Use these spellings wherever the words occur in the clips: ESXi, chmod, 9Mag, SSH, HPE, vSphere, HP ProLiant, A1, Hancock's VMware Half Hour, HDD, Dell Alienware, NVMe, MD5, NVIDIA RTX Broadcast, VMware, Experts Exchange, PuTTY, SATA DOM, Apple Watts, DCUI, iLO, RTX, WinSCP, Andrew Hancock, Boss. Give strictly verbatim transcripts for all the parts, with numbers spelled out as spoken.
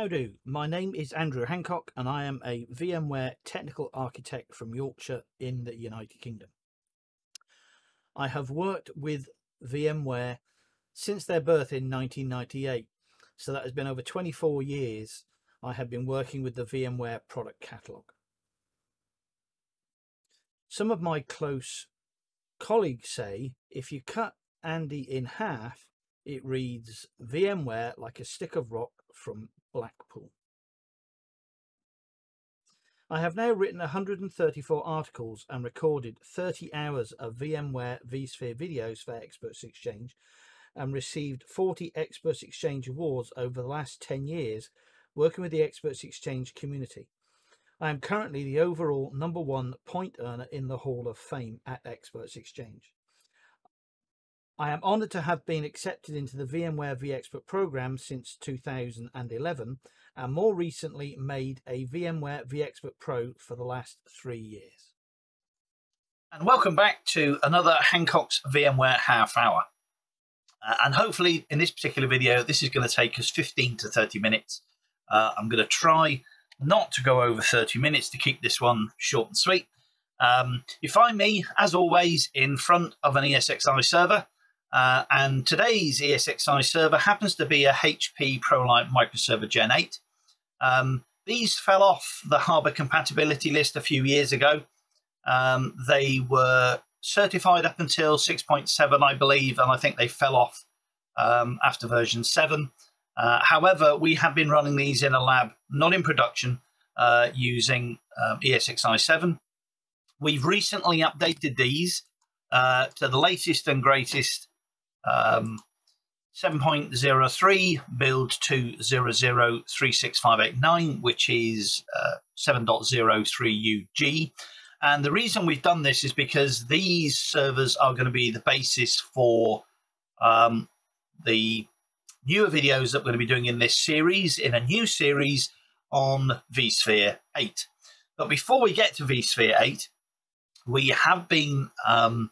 Howdo, my name is Andrew Hancock and I am a VMware technical architect from Yorkshire in the United Kingdom. I have worked with VMware since their birth in nineteen ninety-eight, so that has been over twenty-four years I have been working with the VMware product catalogue. Some of my close colleagues say if you cut Andy in half, it reads VMware like a stick of rock from Blackpool. I have now written one hundred thirty-four articles and recorded thirty hours of VMware vSphere videos for Experts Exchange and received forty Experts Exchange awards over the last ten years working with the Experts Exchange community. I am currently the overall number one point earner in the Hall of Fame at Experts Exchange. I am honoured to have been accepted into the VMware vExpert programme since two thousand eleven and more recently made a VMware vExpert Pro for the last three years. And welcome back to another Hancock's VMware Half Hour. Uh, and hopefully in this particular video, this is going to take us fifteen to thirty minutes. Uh, I'm going to try not to go over thirty minutes to keep this one short and sweet. Um, you find me, as always, in front of an ESXi server. Uh, and today's ESXi server happens to be a H P ProLiant Microserver Gen eight. Um, these fell off the Harbor compatibility list a few years ago. Um, they were certified up until six point seven, I believe, and I think they fell off um, after version seven. Uh, however, we have been running these in a lab, not in production, uh, using um, ESXi seven. We've recently updated these uh, to the latest and greatest Um, seven point oh three build two zero zero three six five eight nine, which is uh, seven point oh three U G. And the reason we've done this is because these servers are going to be the basis for um, the newer videos that we're going to be doing in this series, in a new series on vSphere eight. But before we get to vSphere eight, we have been... Um,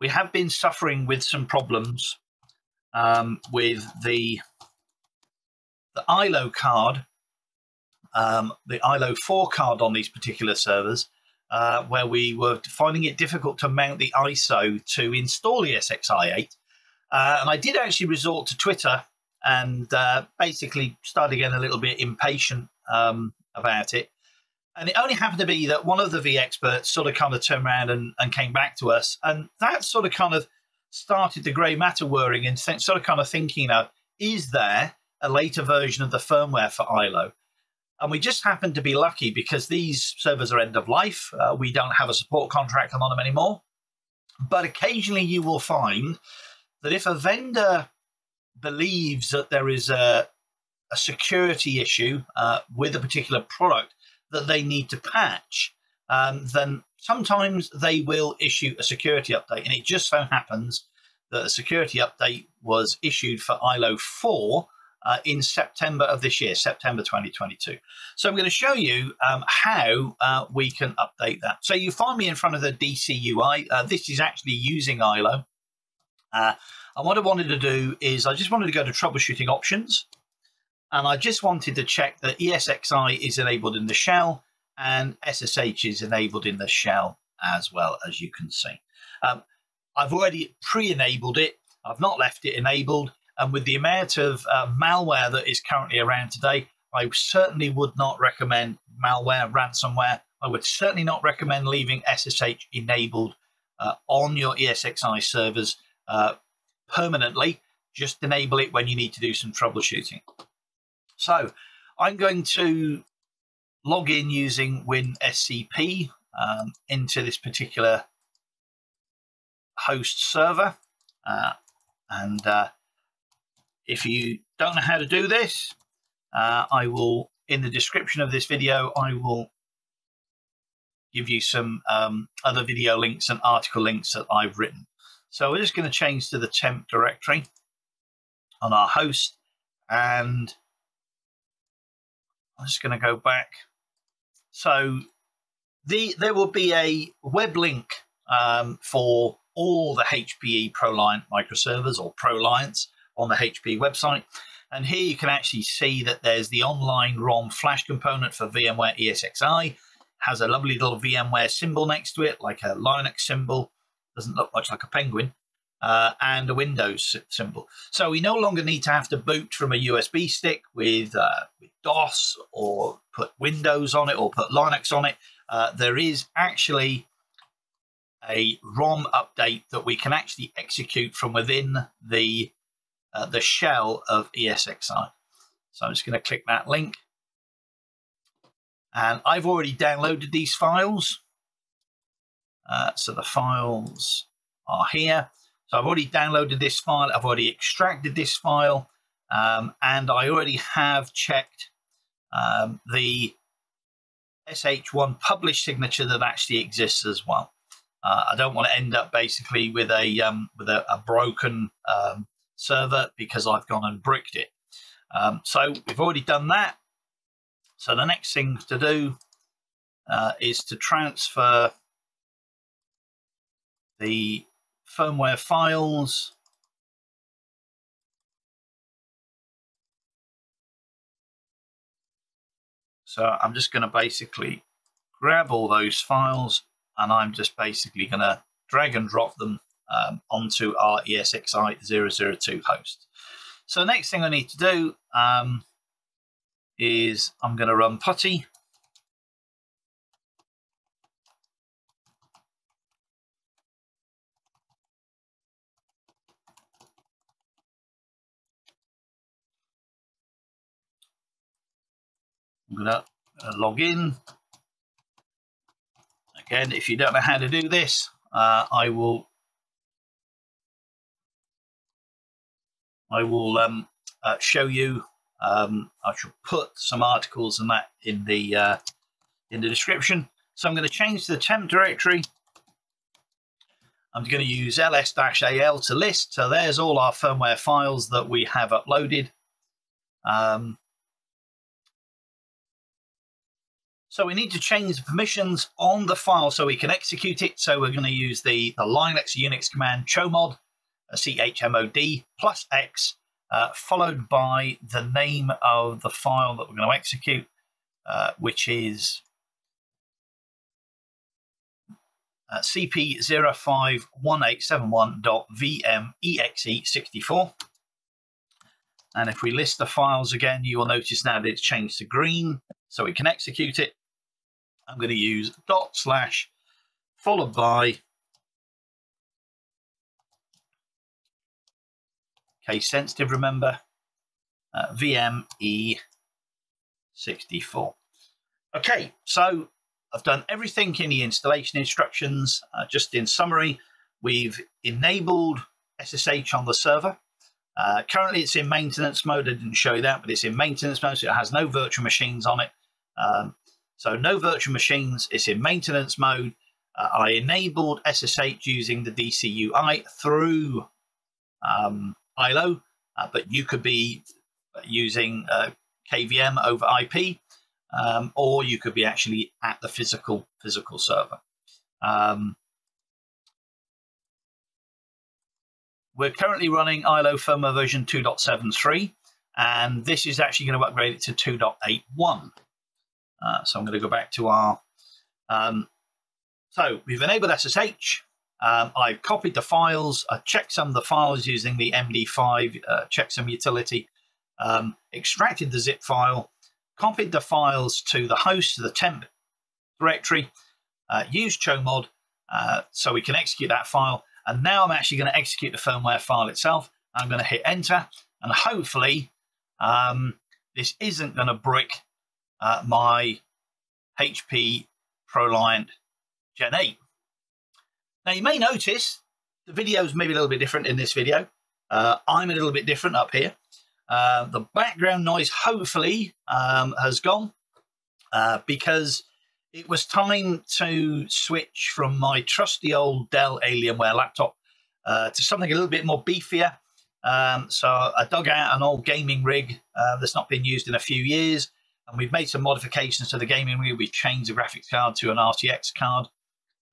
We have been suffering with some problems um, with the, the iLO card, um, the iLO four card on these particular servers, uh, where we were finding it difficult to mount the I S O to install ESXi eight. Uh, and I did actually resort to Twitter and uh, basically started getting a little bit impatient um, about it. And it only happened to be that one of the vExperts sort of kind of turned around and, and came back to us. And that sort of kind of started the grey matter whirring and sort of kind of thinking, you know, is there a later version of the firmware for iLO? And we just happened to be lucky because these servers are end of life. Uh, we don't have a support contract on them anymore. But occasionally you will find that if a vendor believes that there is a, a security issue uh, with a particular product, that they need to patch, um, then sometimes they will issue a security update. And it just so happens that a security update was issued for iLO four uh, in September of this year, September twenty twenty-two. So I'm going to show you um, how uh, we can update that. So you find me in front of the D C U I. Uh, this is actually using iLO. Uh, and what I wanted to do is I just wanted to go to troubleshooting options. And I just wanted to check that ESXi is enabled in the shell and S S H is enabled in the shell as well, as you can see. Um, I've already pre-enabled it. I've not left it enabled. And with the amount of uh, malware that is currently around today, I certainly would not recommend malware, ransomware. I would certainly not recommend leaving S S H enabled uh, on your ESXi servers uh, permanently. Just enable it when you need to do some troubleshooting. So I'm going to log in using WinSCP um, into this particular host server. Uh, and uh, if you don't know how to do this, uh, I will, in the description of this video, I will give you some um, other video links and article links that I've written. So we're just going to change to the temp directory on our host, and I'm just going to go back. So the, there will be a web link um, for all the H P E ProLiant microservers or ProLiants on the H P E website. And here you can actually see that there's the online ROM flash component for VMware ESXi. It has a lovely little VMware symbol next to it, like a Linux symbol. Doesn't look much like a penguin. Uh, and a Windows symbol. So we no longer need to have to boot from a U S B stick with, uh, with DOS or put Windows on it or put Linux on it. Uh, there is actually a ROM update that we can actually execute from within the, uh, the shell of ESXi. So I'm just going to click that link. And I've already downloaded these files. Uh, so the files are here. So I've already downloaded this file, I've already extracted this file, um, and I already have checked um, the S H one publish signature that actually exists as well. Uh, I don't want to end up basically with a, um, with a, a broken um, server because I've gone and bricked it. Um, so we've already done that. So the next thing to do uh, is to transfer the firmware files . So I'm just going to basically grab all those files and I'm just basically going to drag and drop them um, onto our ESXi zero zero two host. So next thing I need to do um, is I'm going to run PuTTY. I'm going to log in. Again, if you don't know how to do this, uh, I will I will um, uh, show you. Um, I shall put some articles and that in the uh, in the description. So I'm going to change the temp directory. I'm going to use ls-al to list. So there's all our firmware files that we have uploaded. Um, So we need to change the permissions on the file so we can execute it. So we're going to use the, the Linux Unix command chmod, C H M O D, plus X, uh, followed by the name of the file that we're going to execute, uh, which is uh, c p zero five one eight seven one dot v m e x e six four. And if we list the files again, you will notice now that it's changed to green, so we can execute it. I'm going to use dot slash followed by case sensitive, remember, uh, v m e six four. Okay, so I've done everything in the installation instructions. Uh, just in summary, we've enabled S S H on the server. Uh, currently it's in maintenance mode. I didn't show you that, but it's in maintenance mode, so it has no virtual machines on it. Um, so no virtual machines, it's in maintenance mode. Uh, I enabled S S H using the D C U I through um, I L O, uh, but you could be using uh, K V M over I P, um, or you could be actually at the physical, physical server. Um, We're currently running I L O firmware version two point seven three, and this is actually going to upgrade it to two point eight one. Uh, so I'm going to go back to our... Um, so we've enabled S S H. Um, I've copied the files. I've checked some of the files using the M D five uh, checksum utility, um, extracted the zip file, copied the files to the host, to the temp directory, uh, used chmod uh, so we can execute that file. And now I'm actually going to execute the firmware file itself. I'm going to hit enter, and hopefully um, this isn't going to brick uh, my H P ProLiant Gen eight. Now you may notice the video's maybe a little bit different in this video. Uh, I'm a little bit different up here. Uh, the background noise hopefully um, has gone uh, because it was time to switch from my trusty old Dell Alienware laptop uh, to something a little bit more beefier. Um, so I dug out an old gaming rig uh, that's not been used in a few years, and we've made some modifications to the gaming rig. We've changed the graphics card to an R T X card.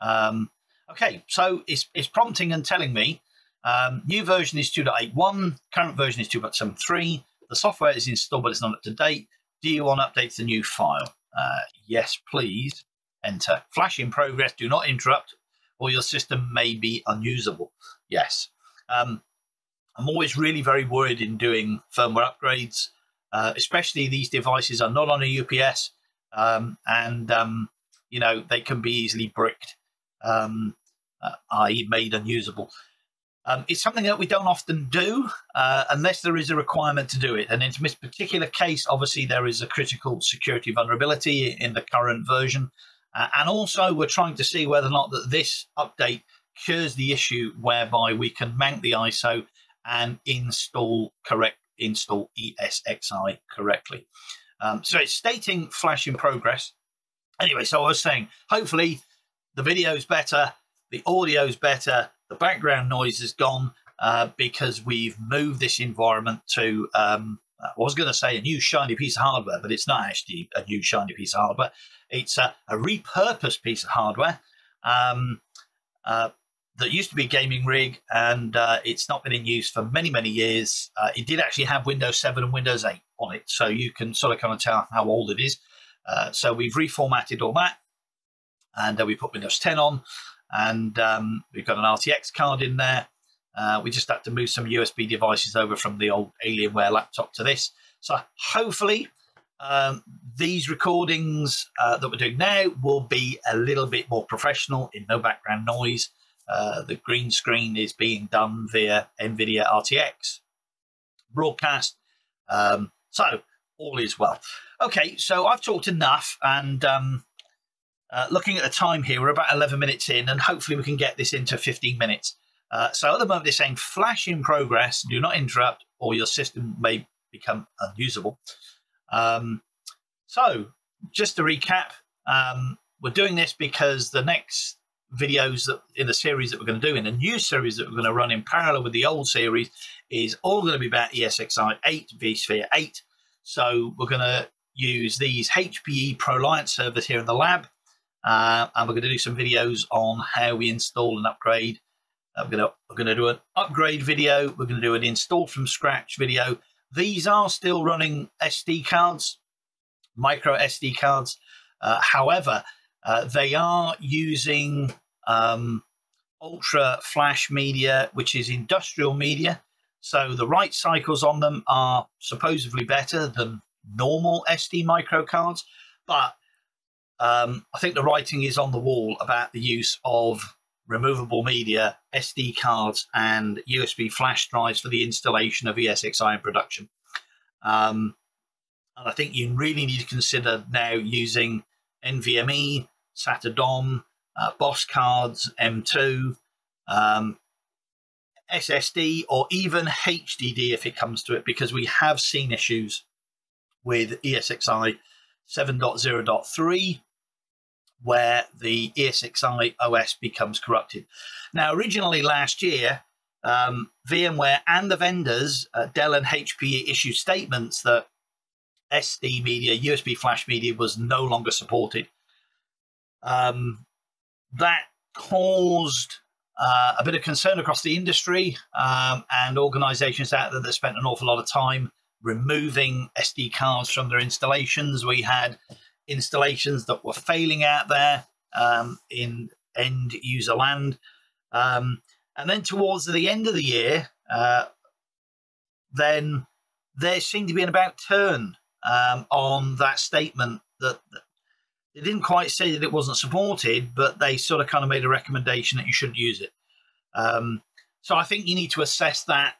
Um, okay, so it's, it's prompting and telling me um, new version is two point eight one, current version is two point seven three, the software is installed, but it's not up to date. Do you want to update the new file? Uh, yes, please. Enter. Flash in progress. Do not interrupt, or your system may be unusable. Yes. Um, I'm always really very worried in doing firmware upgrades, uh, especially these devices are not on a U P S, um, and, um, you know, they can be easily bricked, um, uh, that is made unusable. Um, it's something that we don't often do uh, unless there is a requirement to do it. And in this particular case, obviously, there is a critical security vulnerability in the current version. Uh, and also, we're trying to see whether or not that this update cures the issue whereby we can mount the I S O and install correct install ESXi correctly. Um, so it's stating flash in progress. Anyway, so I was saying, hopefully the video's better, the audio's better, the background noise is gone uh, because we've moved this environment to, um, I was going to say a new shiny piece of hardware, but it's not actually a new shiny piece of hardware. It's a, a repurposed piece of hardware um, uh, that used to be a gaming rig, and uh, it's not been in use for many, many years. Uh, it did actually have Windows seven and Windows eight on it, so you can sort of kind of tell how old it is. Uh, so we've reformatted all that, and uh, we put Windows ten on, and um, we've got an R T X card in there. Uh, we just had to move some U S B devices over from the old Alienware laptop to this. So hopefully um, these recordings uh, that we're doing now will be a little bit more professional in no background noise. Uh, the green screen is being done via NVIDIA R T X Broadcast. Um, so all is well. Okay, so I've talked enough, and um, uh, looking at the time here, we're about eleven minutes in, and hopefully we can get this into fifteen minutes. Uh, so at the moment, they're saying flash in progress, do not interrupt, or your system may become unusable. Um, so just to recap, um, we're doing this because the next videos that in the series that we're going to do, in the new series that we're going to run in parallel with the old series, is all going to be about ESXi eight, vSphere eight. So we're going to use these H P E ProLiant servers here in the lab, uh, and we're going to do some videos on how we install and upgrade. I'm going to, we're going to do an upgrade video. We're going to do an install from scratch video. These are still running S D cards, micro S D cards. Uh, however, uh, they are using um, ultra flash media, which is industrial media. So the write cycles on them are supposedly better than normal S D micro cards. But um, I think the writing is on the wall about the use of removable media, S D cards, and U S B flash drives for the installation of ESXi in production. Um, and I think you really need to consider now using NVMe, SATA DOM, uh, Boss cards, M two, um, S S D, or even H D D if it comes to it, because we have seen issues with ESXi seven point zero point three where the ESXi O S becomes corrupted. Now, originally last year, um, VMware and the vendors, uh, Dell and H P E, issued statements that S D media, U S B flash media, was no longer supported. Um, that caused uh, a bit of concern across the industry, um, and organizations out there that spent an awful lot of time removing S D cards from their installations. We had installations that were failing out there um, in end user land. Um, and then towards the end of the year, uh, then there seemed to be an about turn um, on that statement, that they didn't quite say that it wasn't supported, but they sort of kind of made a recommendation that you shouldn't use it. Um, so I think you need to assess that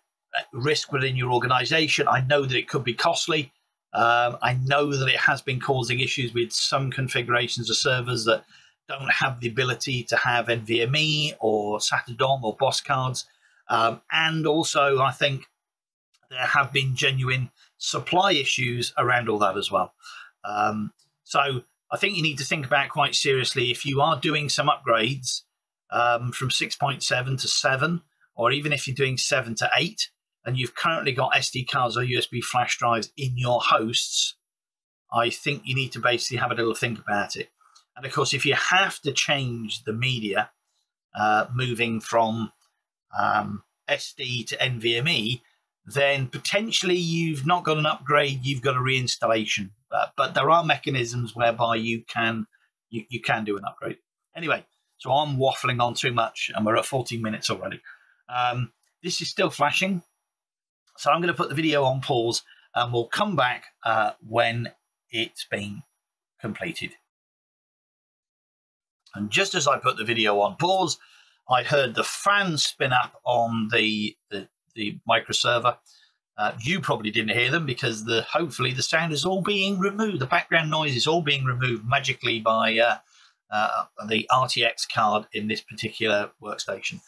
risk within your organization. I know that it could be costly. Um, I know that it has been causing issues with some configurations of servers that don't have the ability to have NVMe or SATA DOM or Boss cards. Um, and also, I think there have been genuine supply issues around all that as well. Um, so I think you need to think about quite seriously if you are doing some upgrades um, from six point seven to seven, or even if you're doing seven to eight, and you've currently got S D cards or U S B flash drives in your hosts, I think you need to basically have a little think about it. And of course, if you have to change the media, uh, moving from um, S D to NVMe, then potentially you've not got an upgrade, you've got a reinstallation. Uh, but there are mechanisms whereby you can you, you can do an upgrade. Anyway, so I'm waffling on too much, and we're at fourteen minutes already. Um, this is still flashing, so I'm going to put the video on pause, and we'll come back uh, when it's been completed. And just as I put the video on pause, I heard the fan spin up on the the, the microserver. Uh, you probably didn't hear them because the hopefully the sound is all being removed. The background noise is all being removed magically by uh, uh, the R T X card in this particular workstation.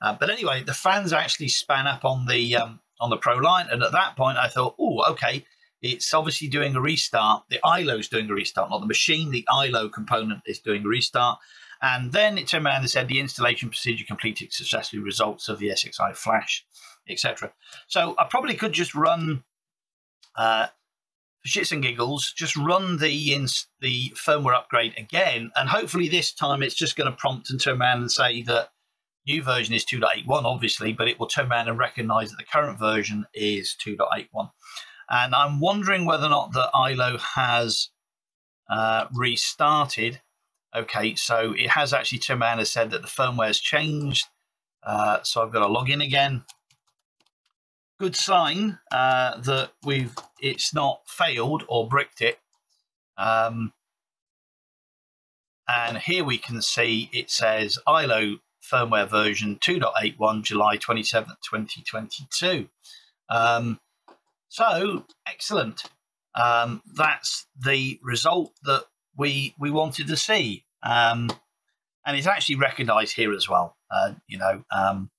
Uh, but anyway, the fans actually span up on the um, on the ProLiant, and at that point I thought, oh, okay, it's obviously doing a restart. The iLO is doing a restart, not the machine. The iLO component is doing a restart. And then it turned around and said the installation procedure completed successfully, results of the ESXi flash, et cetera. So I probably could just run, uh, for shits and giggles, just run the ins the firmware upgrade again. And hopefully this time it's just going to prompt and turn around and say that new version is two point eight one, obviously, but it will turn around and recognize that the current version is two point eight one. And I'm wondering whether or not the iLO has uh, restarted. Okay, so it has actually turned around and said that the firmware has changed. Uh, so I've got to log in again. Good sign uh, that we've it's not failed or bricked it. Um, and here we can see it says iLO firmware version two point eight one, July twenty-seventh, twenty twenty-two. Um, so excellent. Um, that's the result that we we wanted to see, um and it's actually recognized here as well. Uh you know, um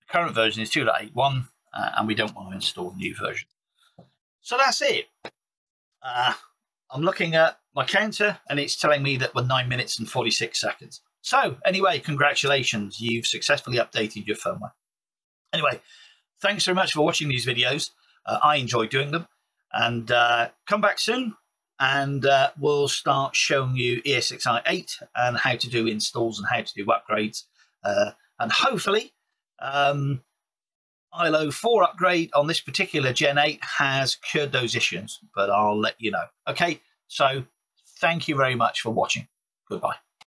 the current version is two point eight one, uh, and we don't want to install the new version. So that's it. uh I'm looking at my counter and it's telling me that we're nine minutes and forty-six seconds. So anyway, congratulations, you've successfully updated your firmware. Anyway, thanks very much for watching these videos. uh, I enjoy doing them, and uh come back soon. And uh, we'll start showing you ESXi eight and how to do installs and how to do upgrades. Uh, and hopefully, um, iLO four upgrade on this particular Gen eight has cured those issues, but I'll let you know. Okay, so thank you very much for watching. Goodbye.